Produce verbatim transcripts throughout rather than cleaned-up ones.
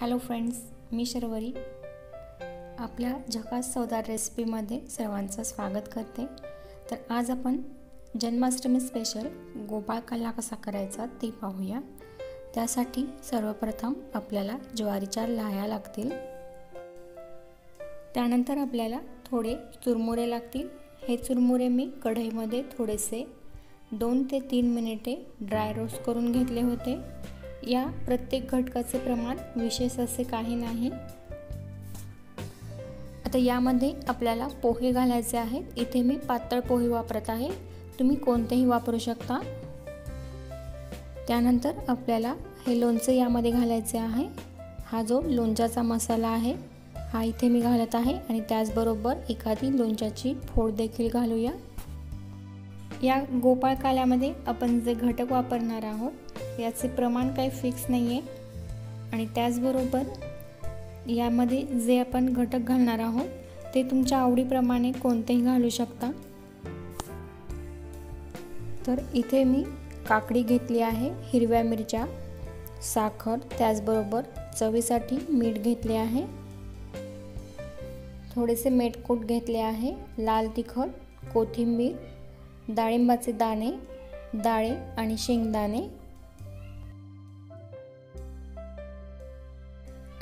Hello friends, मी शर्वरी आपल्या झकास चवदार रेसिपीमध्ये सर्वांचं स्वागत करते। तर आज आपण जन्माष्टमी स्पेशल गोपाळकाला कसा करायचा ते पाहूया। त्यासाठी सर्वप्रथम आपल्याला ज्वारीच्या लाह्या लागतील, त्यानंतर आपल्याला थोडे चुरमुरे लागतील। हे चुरमुरे मी कढईमध्ये थोडेसे दोन ते तीन मिनिटे ड्राय रोस्ट करून घेतले होते। या प्रत्येक घटकाचे प्रमाण विशेष असे काही नाही। आता यामध्ये आपल्याला पोहे घालायचे आहेत। इथे मी पातळ पोहे वापरत आहे, तुम्ही कोणतेही वापरू शकता। त्यानंतर आपल्याला हे लोणचे यामध्ये घालायचे आहे। हा जो लोणच्याचा मसाला आहे हा इथे मी घालत आहे आणि त्याचबरोबर एखादी लोणच्याची फोड देखील घालूया। या गोपाळकाल्यामध्ये आपण जे घटक वापरणार आहोत याचे प्रमाण काही फिक्स नाही आहे आणि त्याचबरोबर यामध्ये जे आपण घटक घालणार आहोत ते तुमच्या आवडीप्रमाणे कोणतेही घालू शकता। तर इथे मी काकडी घेतली आहे, हिरव्या मिरच्या, साखर, त्याचबरोबर चवीसाठी मीठ घेतले आहे, थोडेसे मेटकूट घेतले आहे, लाल तिखट, कोथिंबीर, डाळिंबाचे दाणे, डाळे आणि शेंगदाणे।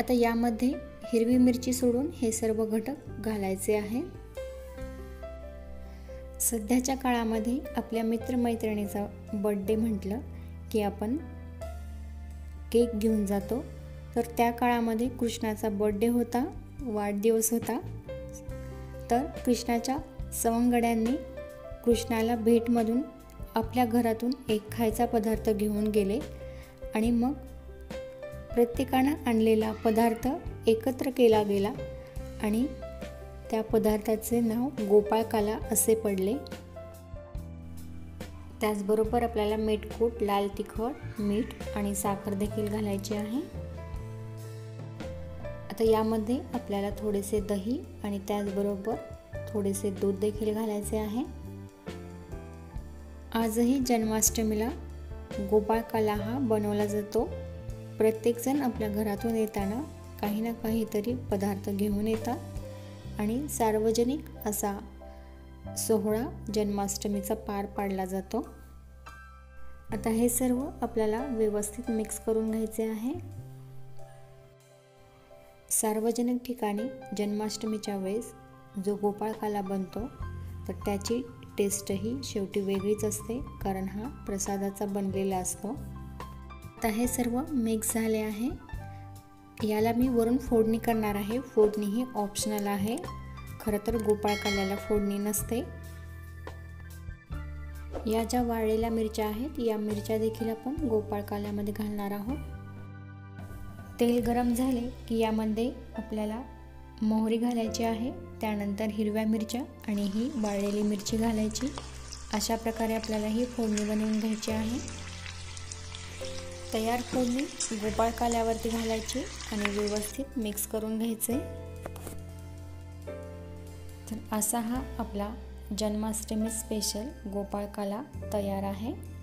आता यामध्ये हिरवी मिरची सोडून हे सर्व घटक घालायचे आहे। सध्याच्या काळामध्ये आपल्या मित्रमैत्रिणीचा बर्थडे म्हटलं की आपण केक घेऊन जातो, तर त्या काळामध्ये कृष्णाचा बर्थडे होता, वाढदिवस होता। तर कृष्णाच्या सवंगड्यांनी कृष्णाला भेटमधून आपल्या घरातून एक खायचा पदार्थ घेऊन गेले आणि मग प्रत्येकानं आणलेला पदार्थ एकत्र केला गेला आणि त्या पदार्थाचे नाव गोपाळकाला असे पडले। त्याचबरोबर आपल्याला मेटकूट, लाल तिखट, मीठ आणि साखर देखील घालायची आहे। आता यामध्ये आपल्याला थोडेसे दही आणि त्याचबरोबर थोडेसे दूध देखील घालायचे आहे। आजही जन्माष्टमीला गोपाळकाला हा बनवला जातो। प्रत्येकजण आपल्या घरातून येताना काही ना काहीतरी पदार्थ घेऊन येतात आणि सार्वजनिक असा सोहळा जन्माष्टमीचा पार पाडला जातो। आता हे सर्व आपल्याला व्यवस्थित मिक्स करून घ्यायचे आहे। सार्वजनिक ठिकाणी जन्माष्टमीच्या वेळेस जो गोपाळकाला बनतो तर त्याची टेस्टही शेवटी वेगळीच असते, कारण हा प्रसादाचा बनलेला असतो। आता हे सर्व मिक्स झाले आहे, याला मी वरून फोडणी करणार आहे। फोडणी ही ऑप्शनल आहे, खरं तर गोपाळकाल्याला फोडणी नसते। या ज्या वाळलेल्या मिरच्या आहेत या मिरच्या देखील आपण गोपाळकाल्यामध्ये घालणार आहोत। तेल गरम झाले की यामध्ये आपल्याला मोहरी घालायची आहे, त्यानंतर हिरव्या मिरच्या आणि ही वाळलेली मिरची घालायची। अशा प्रकारे आपल्याला ही फोडणी बनवून घ्यायची आहे। तयार फोडणी गोपाळकाल्यावरती घालायची आणि व्यवस्थित मिक्स करून घ्यायचे। तर असा हा आपला जन्माष्टमी स्पेशल गोपाळकाला तयार आहे।